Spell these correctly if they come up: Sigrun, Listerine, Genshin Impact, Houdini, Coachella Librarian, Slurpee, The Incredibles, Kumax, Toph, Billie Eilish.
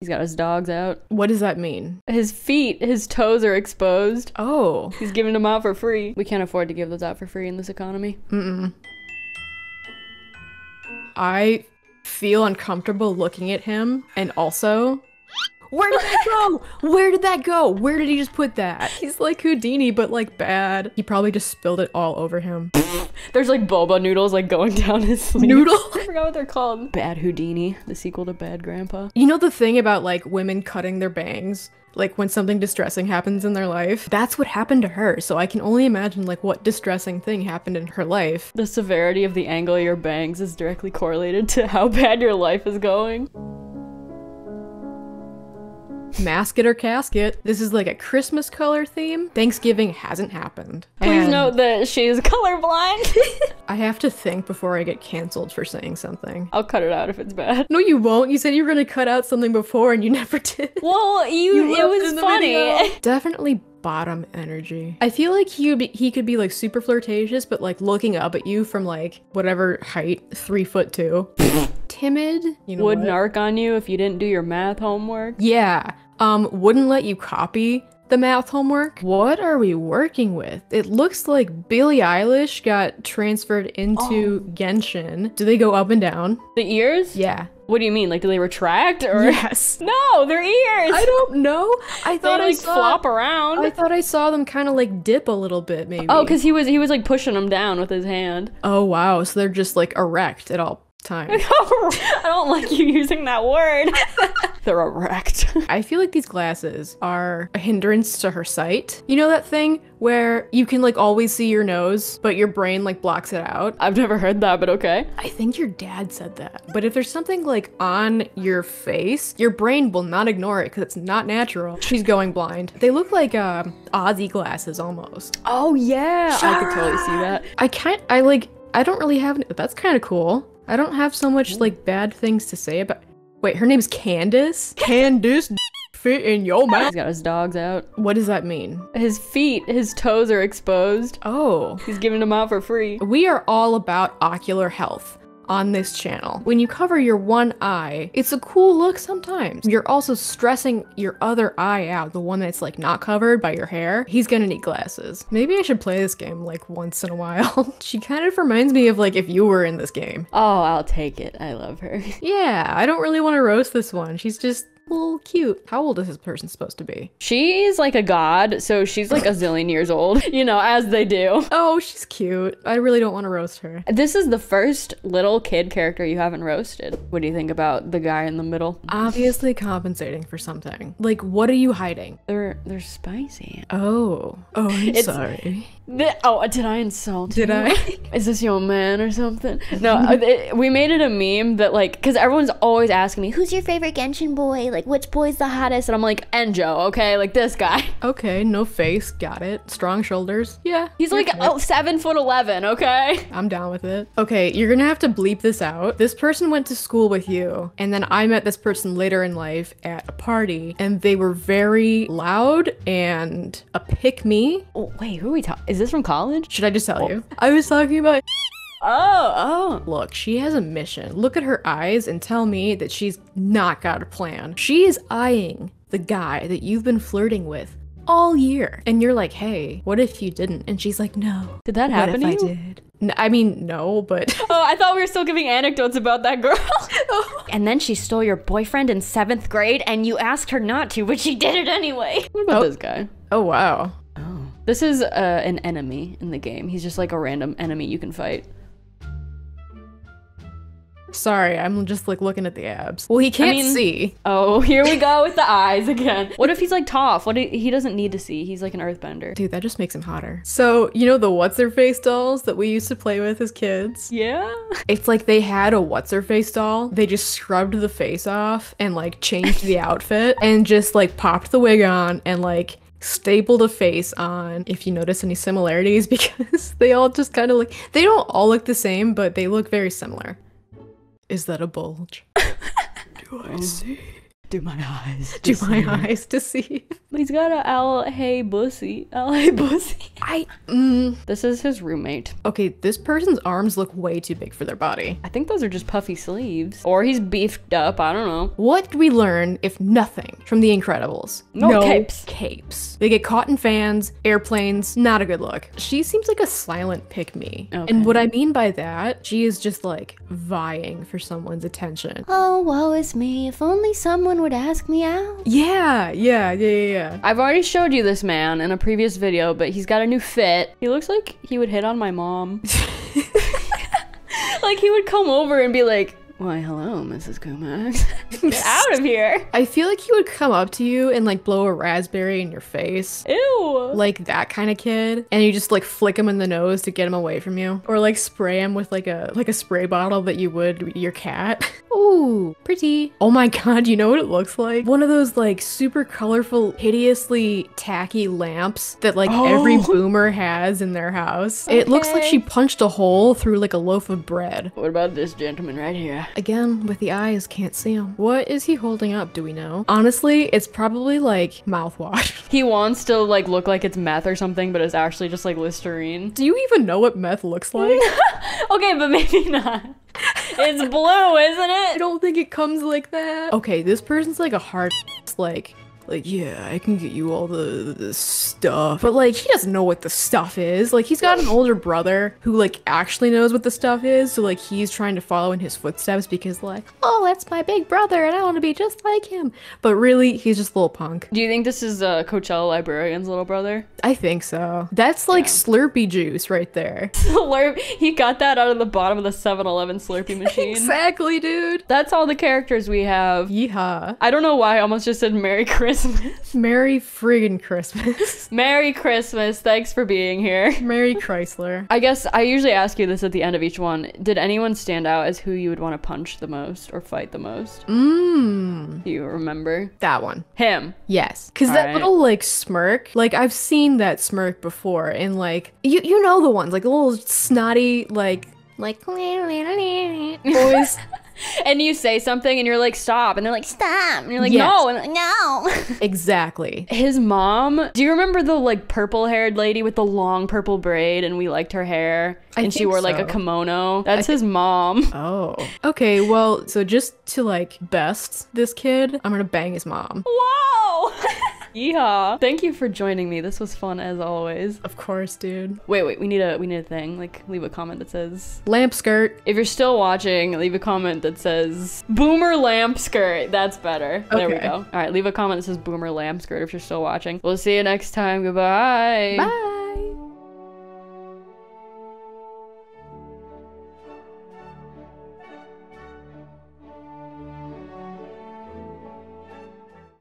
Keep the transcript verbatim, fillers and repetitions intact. He's got his dogs out. What does that mean? His feet, his toes are exposed. Oh. He's giving them out for free. We can't afford to give those out for free in this economy. Mm-mm. I feel uncomfortable looking at him, and also, where did that go? Where did that go? Where did he just put that? He's like Houdini, but like bad. He probably just spilled it all over him. There's like boba noodles like going down his sleeve. Noodle? I forgot what they're called. Bad Houdini, the sequel to Bad Grandpa. You know the thing about like women cutting their bangs? Like when something distressing happens in their life? That's what happened to her. So I can only imagine like what distressing thing happened in her life. The severity of the angle of your bangs is directly correlated to how bad your life is going. Mask it or casket. This is like a Christmas color theme. Thanksgiving hasn't happened. Please and note that she's colorblind. I have to think before I get canceled for saying something. I'll cut it out if it's bad. No, you won't. You said you were gonna cut out something before and you never did. Well, you, you it was funny. Definitely bottom energy. I feel like he would be, he could be like super flirtatious, but like looking up at you from like whatever height, three foot two. Timid. You know would what? Narc on you if you didn't do your math homework. Yeah. Um, wouldn't let you copy the math homework. What are we working with? It looks like Billie Eilish got transferred into oh. Genshin. Do they go up and down? The ears? Yeah. What do you mean? Like, do they retract or? Yes. No, their ears. I don't know. I thought they, like, I saw, flop around. I thought I saw them kind of like dip a little bit, maybe. Oh, because he was he was like pushing them down with his hand. Oh wow, so they're just like erect at all time. I don't like you using that word. They're erect. I feel like these glasses are a hindrance to her sight. You know that thing where you can like always see your nose, but your brain like blocks it out? I've never heard that, but okay. I think your dad said that. But if there's something like on your face, your brain will not ignore it because it's not natural. She's going blind. They look like um, Aussie glasses almost. Oh yeah, Shara! I could totally see that. I can't, I like, I don't really have, that's kind of cool. I don't have so much like bad things to say about. Wait, her name's Candace? Candace fit in your mouth. He's got his dogs out. What does that mean? His feet, his toes are exposed. Oh. He's giving them out for free. We are all about ocular health on this channel. When you cover your one eye, it's a cool look sometimes. You're also stressing your other eye out, the one that's like not covered by your hair. He's gonna need glasses. Maybe I should play this game like once in a while. She kind of reminds me of like if you were in this game. Oh, I'll take it. I love her. Yeah, I don't really want to roast this one. She's just a little cute. How old is this person supposed to be? She's like a god, so she's like a zillion years old, you know, as they do. Oh, she's cute. I really don't want to roast her. This is the first little kid character you haven't roasted. What do you think about the guy in the middle? Obviously compensating for something. Like, what are you hiding? They're they're spicy. Oh. Oh, I'm it's, sorry. Oh, did I insult did you? Did I? Is this your man or something? No, it, we made it a meme that like, because everyone's always asking me, who's your favorite Genshin boy? Like, Like, which boy's the hottest? And I'm like, Enjo, okay? Like, this guy. Okay, no face, got it. Strong shoulders. Yeah. He's like, oh, seven foot eleven, okay? I'm down with it. Okay, you're gonna have to bleep this out. This person went to school with you, and then I met this person later in life at a party, and they were very loud and a pick-me. Oh, wait, who are we talking? Is this from college? Should I just tell oh. you? I was talking about Oh, oh. Look, she has a mission. Look at her eyes and tell me that she's not got a plan. She is eyeing the guy that you've been flirting with all year. And you're like, hey, what if you didn't? And she's like, no. Did that happen to you? What if I did? N I mean, no, but. Oh, I thought we were still giving anecdotes about that girl. Oh. And then she stole your boyfriend in seventh grade and you asked her not to, but she did it anyway. What about oh. this guy? Oh, wow. Oh. This is uh, an enemy in the game. He's just like a random enemy you can fight. Sorry, I'm just like looking at the abs. Well, he can't I mean, see. Oh, here we go with the eyes again. What if he's like Toph? What if he doesn't need to see? He's like an earthbender. Dude, that just makes him hotter. So, you know the what's-her-face dolls that we used to play with as kids? Yeah. It's like they had a what's-her-face doll. They just scrubbed the face off and like changed the outfit and just like popped the wig on and like stapled a face on, if you notice any similarities, because they all just kind of like, they don't all look the same, but they look very similar. Is that a bulge? Do I see? Do my eyes. Do my eyes to see. He's got a owl, hey, bussy. Owl, hey, bussy. I, mm. This is his roommate. Okay, this person's arms look way too big for their body. I think those are just puffy sleeves. Or he's beefed up, I don't know. What do we learn, if nothing, from The Incredibles? No, no capes. capes. They get caught in fans, airplanes, not a good look. She seems like a silent pick-me. Okay. And what I mean by that, she is just like vying for someone's attention. Oh, woe is me, if only someone would ask me out. Yeah, yeah, yeah, yeah. I've already showed you this man in a previous video, but he's got a new fit. He looks like he would hit on my mom. Like he would come over and be like, why, hello, Missus Kumax. Get out of here. I feel like he would come up to you and like blow a raspberry in your face. Ew. Like that kind of kid. And you just like flick him in the nose to get him away from you. Or like spray him with like a like a spray bottle that you would your cat. Ooh, pretty. Oh my god, you know what it looks like? One of those like super colorful, hideously tacky lamps that like oh. every boomer has in their house. Okay. It looks like she punched a hole through like a loaf of bread. What about this gentleman right here? Again, with the eyes, can't see him. What is he holding up, do we know? Honestly, it's probably like mouthwash. He wants to like look like it's meth or something, but it's actually just like Listerine. Do you even know what meth looks like? Okay, but maybe not. It's blue, isn't it? I don't think it comes like that. Okay, this person's like a hard like, like, yeah, I can get you all the, the stuff. But like, he doesn't know what the stuff is. Like, he's got an older brother who like actually knows what the stuff is. So like, he's trying to follow in his footsteps because like, oh, that's my big brother and I want to be just like him. But really, he's just a little punk. Do you think this is uh, Coachella Librarian's little brother? I think so. That's like yeah. Slurpee juice right there. Slurp. He got that out of the bottom of the seven eleven Slurpee machine. Exactly, dude. That's all the characters we have. Yeehaw. I don't know why I almost just said Merry Christmas. Merry friggin' Christmas. Merry Christmas. Thanks for being here. Merry Chrysler. I guess I usually ask you this at the end of each one. Did anyone stand out as who you would want to punch the most or fight the most? Mmm. Do you remember? That one. Him. Yes. Because that right. little like smirk, like I've seen that smirk before and like, you, you know the ones, like the little snotty, like, like, voice. And you say something and you're like, stop. And they're like, stop. And you're like, yes. no, and like, no. Exactly. His mom. Do you remember the like purple haired lady with the long purple braid and we liked her hair? I and she wore so. like a kimono. That's his mom. Oh. Okay, well, so just to like best this kid, I'm gonna bang his mom. Whoa. Yeehaw. Thank you for joining me. This was fun as always. Of course, dude. Wait, wait, we need a we need a thing. Like leave a comment that says lamp skirt. If you're still watching, leave a comment that says boomer lamp skirt. That's better. Okay. There we go. All right, leave a comment that says boomer lamp skirt if you're still watching. We'll see you next time. Goodbye. Bye.